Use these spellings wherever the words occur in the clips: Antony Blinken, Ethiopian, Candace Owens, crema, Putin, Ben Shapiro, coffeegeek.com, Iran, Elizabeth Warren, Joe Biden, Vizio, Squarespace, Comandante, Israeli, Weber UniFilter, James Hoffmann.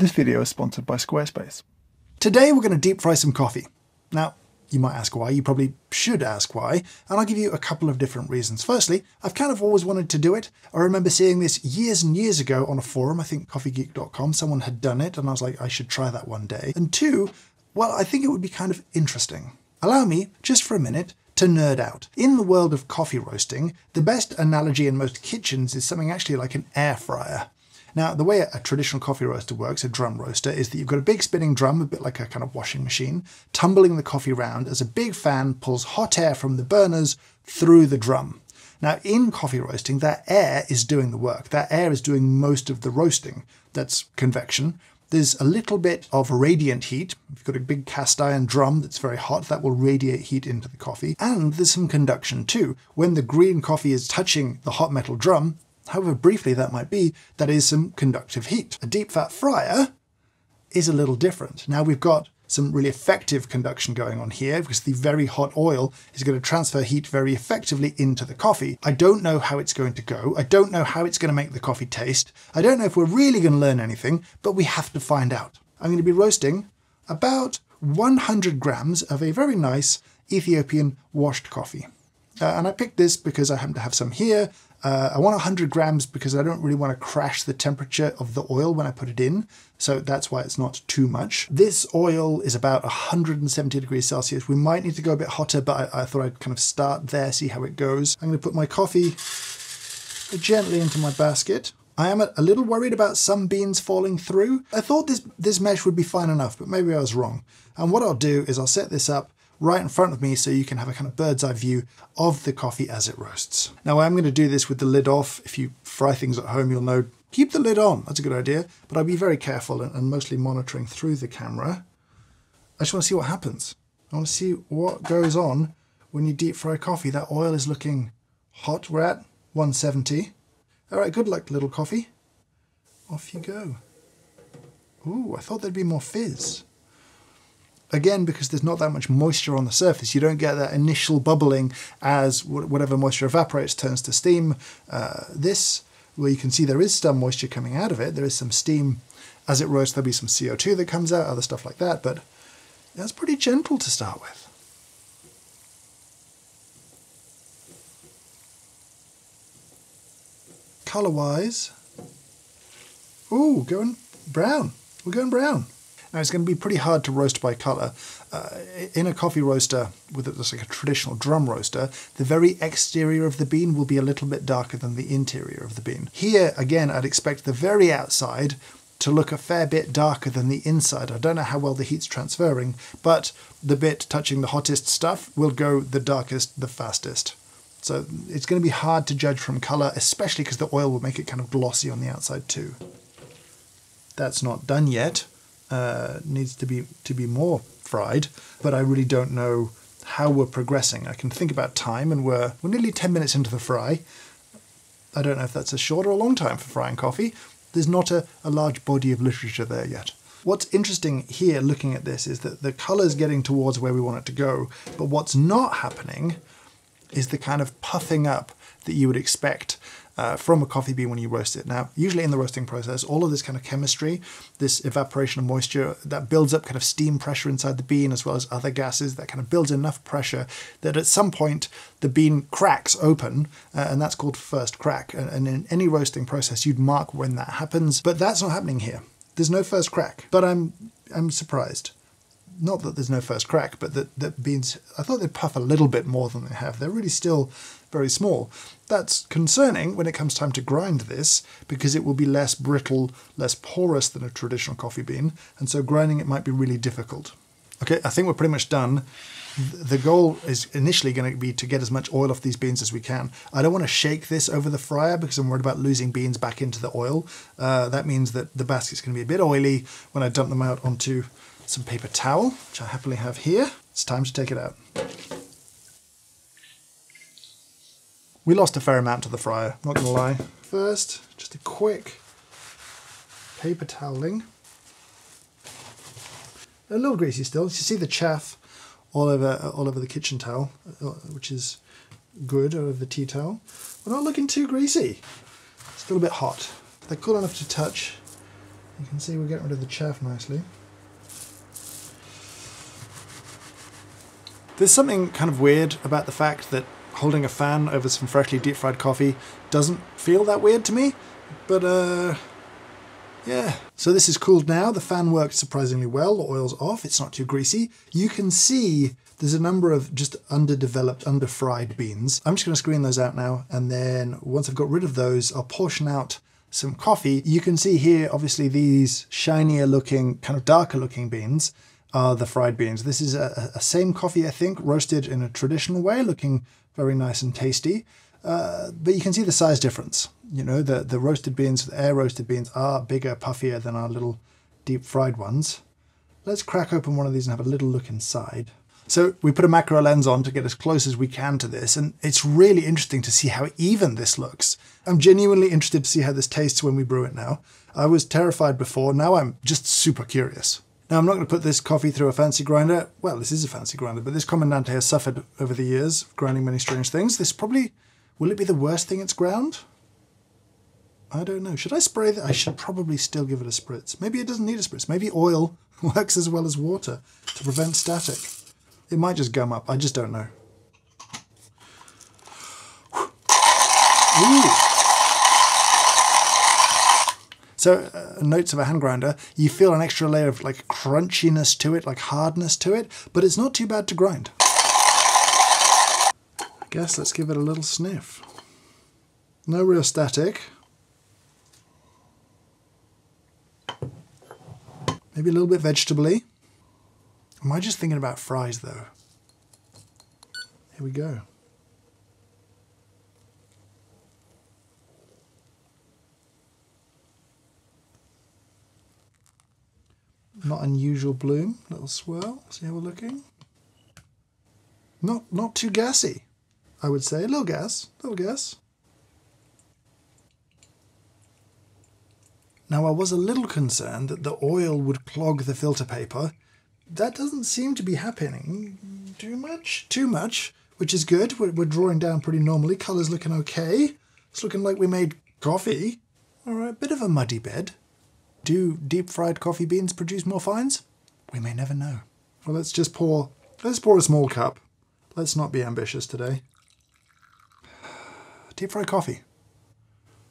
This video is sponsored by Squarespace. Today we're going to deep fry some coffee. Now, you might ask why, you probably should ask why, and I'll give you a couple of different reasons. Firstly, I've kind of always wanted to do it. I remember seeing this years and years ago on a forum, I think coffeegeek.com, someone had done it, and I was like, I should try that one day. And two, well, I think it would be kind of interesting. Allow me, just for a minute, to nerd out. In the world of coffee roasting, the best analogy in most kitchens is something actually like an air fryer. Now, the way a traditional coffee roaster works, a drum roaster, is that you've got a big spinning drum, a bit like a kind of washing machine, tumbling the coffee round as a big fan pulls hot air from the burners through the drum. Now, in coffee roasting, that air is doing the work. That air is doing most of the roasting. That's convection. There's a little bit of radiant heat. If you've got a big cast iron drum that's very hot, that will radiate heat into the coffee. And there's some conduction too. When the green coffee is touching the hot metal drum, however briefly that might be, that is some conductive heat. A deep fat fryer is a little different. Now we've got some really effective conduction going on here because the very hot oil is going to transfer heat very effectively into the coffee. I don't know how it's going to go. I don't know how it's going to make the coffee taste. I don't know if we're really going to learn anything, but we have to find out. I'm going to be roasting about 100 grams of a very nice Ethiopian washed coffee. And I picked this because I happen to have some here. I want 100 grams because I don't really want to crash the temperature of the oil when I put it in, so that's why it's not too much. This oil is about 170 degrees Celsius. We might need to go a bit hotter, but I thought I'd kind of start there, see how it goes. I'm going to put my coffee gently into my basket. I am a little worried about some beans falling through. I thought this mesh would be fine enough, but maybe I was wrong. And what I'll do is I'll set this up right in front of me so you can have a kind of bird's eye view of the coffee as it roasts. Now I'm going to do this with the lid off. If you fry things at home, you'll know, keep the lid on, that's a good idea, but I'll be very careful and mostly monitoring through the camera. I just want to see what happens. I want to see what goes on when you deep fry coffee. That oil is looking hot. We're at 170. All right, good luck, little coffee. Off you go. Ooh, I thought there'd be more fizz. Again, because there's not that much moisture on the surface, you don't get that initial bubbling as whatever moisture evaporates turns to steam. This, where you can see there is some moisture coming out of it, there is some steam. As it roasts, there'll be some CO2 that comes out, other stuff like that, but that's pretty gentle to start with. Color-wise, ooh, going brown. We're going brown. Now it's going to be pretty hard to roast by colour. In a coffee roaster, whether it's like a traditional drum roaster, the very exterior of the bean will be a little bit darker than the interior of the bean. Here, again, I'd expect the very outside to look a fair bit darker than the inside. I don't know how well the heat's transferring, but the bit touching the hottest stuff will go the darkest, the fastest. So it's going to be hard to judge from colour, especially because the oil will make it kind of glossy on the outside too. That's not done yet. Needs to be more fried, but I really don't know how we're progressing. I can think about time, and we're nearly 10 minutes into the fry. I don't know if that's a short or a long time for frying coffee. There's not a large body of literature there yet. What's interesting here, looking at this, is that the colour's getting towards where we want it to go, but what's not happening is the kind of puffing up that you would expect from a coffee bean when you roast it. Now, usually in the roasting process, all of this kind of chemistry, this evaporation of moisture, that builds up kind of steam pressure inside the bean as well as other gases, that kind of builds enough pressure that at some point the bean cracks open, and that's called first crack. And in any roasting process, you'd mark when that happens, but that's not happening here. There's no first crack, but I'm surprised. Not that there's no first crack, but that beans, I thought they'd puff a little bit more than they have. They're really still very small. That's concerning when it comes time to grind this, because it will be less brittle, less porous than a traditional coffee bean, and so grinding it might be really difficult. Okay, I think we're pretty much done. The goal is initially going to be to get as much oil off these beans as we can. I don't want to shake this over the fryer because I'm worried about losing beans back into the oil. That means that the basket's going to be a bit oily when I dump them out onto some paper towel, which I happily have here. It's time to take it out. We lost a fair amount to the fryer, not gonna lie. First, just a quick paper toweling. A little greasy still. You see the chaff all over the kitchen towel, which is good, over the tea towel. We're not looking too greasy. It's a little bit hot. They're cool enough to touch. You can see we're getting rid of the chaff nicely. There's something kind of weird about the fact that holding a fan over some freshly deep-fried coffee doesn't feel that weird to me, but yeah. So this is cooled now. The fan worked surprisingly well. The oil's off. It's not too greasy. You can see there's a number of just underdeveloped, underfried beans. I'm just going to screen those out now, and then once I've got rid of those, I'll portion out some coffee. You can see here, obviously, these shinier-looking, kind of darker-looking beans are the fried beans. This is a same coffee, I think, roasted in a traditional way, looking very nice and tasty. But you can see the size difference. You know, the roasted beans, the air roasted beans are bigger, puffier than our little deep fried ones. Let's crack open one of these and have a little look inside. So we put a macro lens on to get as close as we can to this, and it's really interesting to see how even this looks. I'm genuinely interested to see how this tastes when we brew it now. I was terrified before, now I'm just super curious. Now, I'm not going to put this coffee through a fancy grinder. Well, this is a fancy grinder, but this Comandante has suffered over the years, grinding many strange things. This probably, will it be the worst thing it's ground? I don't know. Should I spray that? I should probably still give it a spritz. Maybe it doesn't need a spritz. Maybe oil works as well as water to prevent static. It might just gum up. I just don't know. Ooh. So notes of a hand grinder, you feel an extra layer of like crunchiness to it, like hardness to it, but it's not too bad to grind. I guess let's give it a little sniff. No real static. Maybe a little bit vegetably. Am I just thinking about fries though? Here we go. Not unusual bloom, little swirl. See how we're looking. Not too gassy, I would say. A little gas, Now I was a little concerned that the oil would clog the filter paper. That doesn't seem to be happening too much, which is good. We're drawing down pretty normally. Color's looking okay. It's looking like we made coffee. All right, bit of a muddy bed. Do deep-fried coffee beans produce more fines? We may never know. Well, let's just pour. Let's pour a small cup. Let's not be ambitious today. Deep-fried coffee.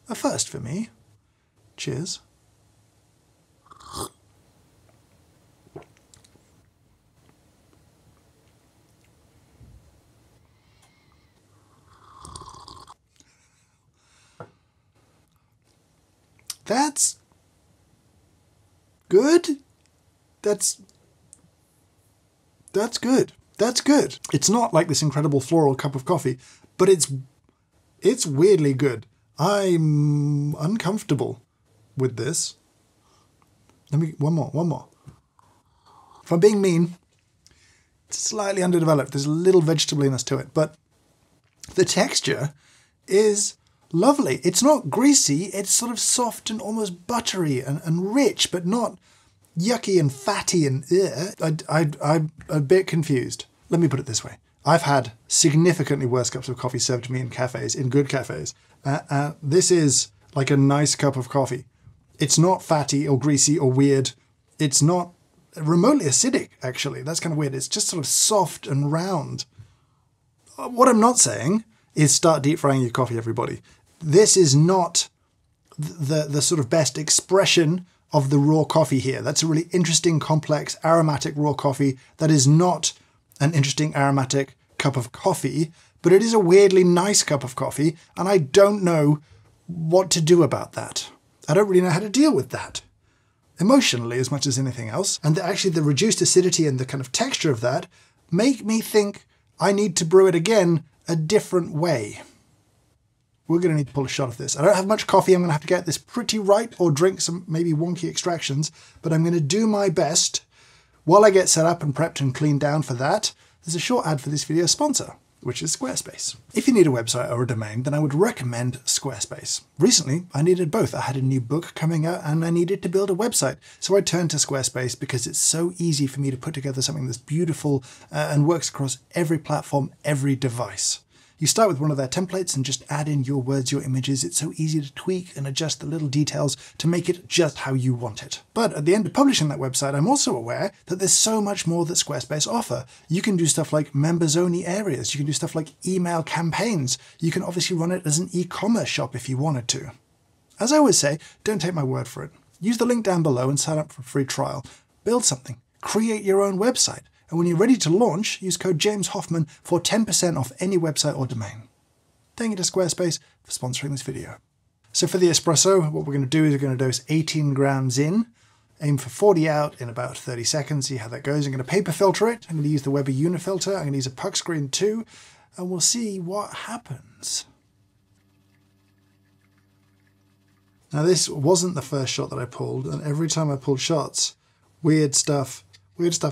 A first for me. Cheers. That's good? That's good. It's not like this incredible floral cup of coffee, but it's weirdly good. I'm uncomfortable with this. Let me, one more. If I'm being mean, it's slightly underdeveloped. There's a little vegetableness to it, but the texture is lovely. It's not greasy, it's sort of soft and almost buttery and rich, but not yucky and fatty and I'm a bit confused. Let me put it this way. I've had significantly worse cups of coffee served to me in cafes, in good cafes. This is like a nice cup of coffee. It's not fatty or greasy or weird. It's not remotely acidic, actually. That's kind of weird. It's just sort of soft and round. What I'm not saying is start deep frying your coffee, everybody. This is not the sort of best expression of the raw coffee here. That's a really interesting, complex, aromatic raw coffee. That is not an interesting, aromatic cup of coffee, but it is a weirdly nice cup of coffee, and I don't know what to do about that. I don't really know how to deal with that emotionally as much as anything else. And actually the reduced acidity and the kind of texture of that make me think I need to brew it again a different way. We're going to need to pull a shot of this. I don't have much coffee. I'm going to have to get this pretty right or drink some maybe wonky extractions, but I'm going to do my best while I get set up and prepped and cleaned down for that. There's a short ad for this video sponsor, which is Squarespace. If you need a website or a domain, then I would recommend Squarespace. Recently, I needed both. I had a new book coming out and I needed to build a website. So I turned to Squarespace because it's so easy for me to put together something that's beautiful and works across every platform, every device. You start with one of their templates and just add in your words, your images. It's so easy to tweak and adjust the little details to make it just how you want it. But at the end of publishing that website, I'm also aware that there's so much more that Squarespace offer. You can do stuff like members-only areas. You can do stuff like email campaigns. You can obviously run it as an e-commerce shop if you wanted to. As I always say, don't take my word for it. Use the link down below and sign up for a free trial. Build something. Create your own website. And when you're ready to launch, use code James Hoffmann for 10% off any website or domain. Thank you to Squarespace for sponsoring this video. So for the espresso, what we're going to do is we're going to dose 18 grams in, aim for 40 out in about 30 seconds, see how that goes. I'm going to paper filter it. I'm going to use the Weber UniFilter. I'm going to use a puck screen too, and we'll see what happens. Now this wasn't the first shot that I pulled, and every time I pulled shots, weird stuff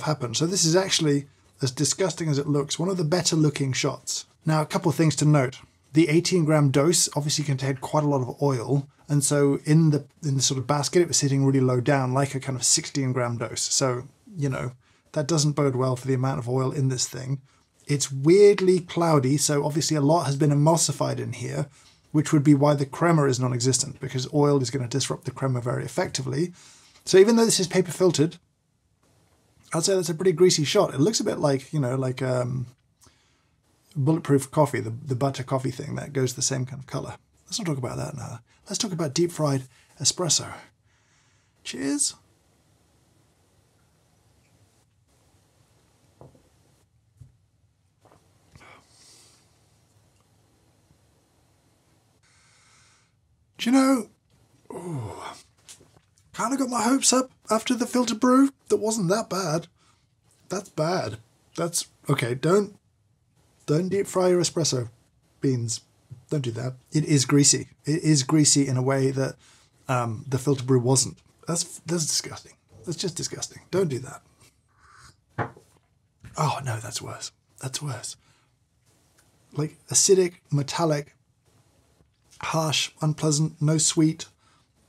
happened. So this is actually, as disgusting as it looks, one of the better looking shots. Now, a couple of things to note. The 18 gram dose obviously contained quite a lot of oil. And so in the sort of basket, it was sitting really low down, like a kind of 16 gram dose. So, you know, that doesn't bode well for the amount of oil in this thing. It's weirdly cloudy. So obviously a lot has been emulsified in here, which would be why the crema is non-existent, because oil is going to disrupt the crema very effectively. So even though this is paper filtered, I'd say that's a pretty greasy shot. It looks a bit like, you know, like bulletproof coffee, the butter coffee thing that goes the same kind of color. Let's not talk about that now. Let's talk about deep fried espresso. Cheers. Do you know, kind of got my hopes up after the filter brew. That wasn't that bad. That's bad. That's okay. Don't deep fry your espresso beans. Don't do that. It is greasy. It is greasy in a way that the filter brew wasn't. That's disgusting. That's just disgusting. Don't do that. Oh no, that's worse. That's worse. Like acidic, metallic, harsh, unpleasant, no sweet,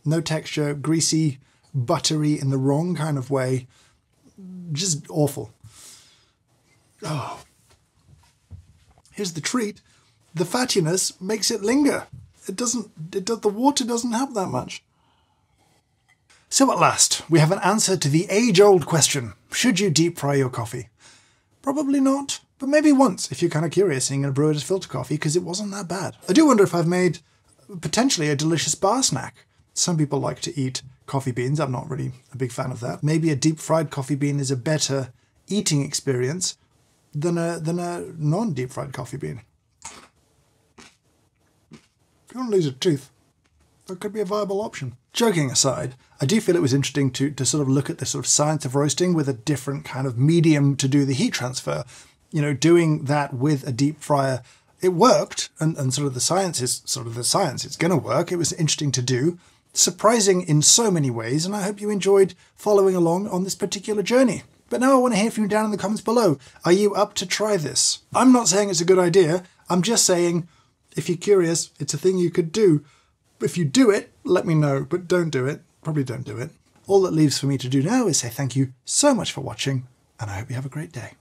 no texture, greasy, buttery in the wrong kind of way. Just awful. Oh. Here's the treat. The fattiness makes it linger. The water doesn't help that much. So at last, we have an answer to the age-old question. Should you deep fry your coffee? Probably not, but maybe once if you're kind of curious and you're going to brew it as filter coffee, because it wasn't that bad. I do wonder if I've made potentially a delicious bar snack. Some people like to eat coffee beans. I'm not really a big fan of that. Maybe a deep fried coffee bean is a better eating experience than a non-deep fried coffee bean. If you want to lose a tooth, that could be a viable option. Joking aside, I do feel it was interesting to sort of look at the sort of science of roasting with a different kind of medium to do the heat transfer. You know, doing that with a deep fryer, it worked, and sort of the science is sort of the science. It's going to work. It was interesting to do. Surprising in so many ways, and I hope you enjoyed following along on this particular journey. But now I want to hear from you down in the comments below. Are you up to try this? I'm not saying it's a good idea. I'm just saying, if you're curious, it's a thing you could do. If you do it, let me know, but don't do it. Probably don't do it. All that leaves for me to do now is say thank you so much for watching, and I hope you have a great day.